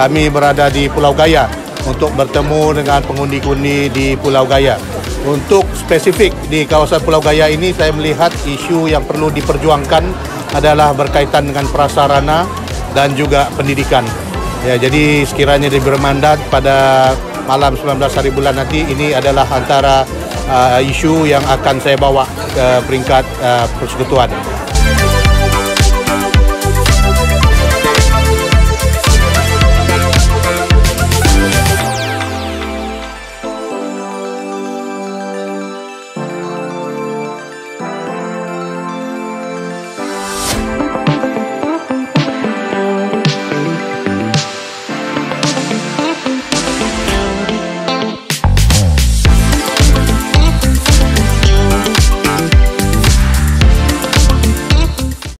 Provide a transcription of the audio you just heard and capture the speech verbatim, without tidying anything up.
kami berada di Pulau Gaya untuk bertemu dengan pengundi-pengundi di Pulau Gaya. Untuk spesifik di kawasan Pulau Gaya ini, saya melihat isu yang perlu diperjuangkan adalah berkaitan dengan prasarana dan juga pendidikan. Ya, jadi sekiranya diberi mandat pada malam sembilan belas hari bulan nanti, ini adalah antara uh, isu yang akan saya bawa ke peringkat uh, persekutuan.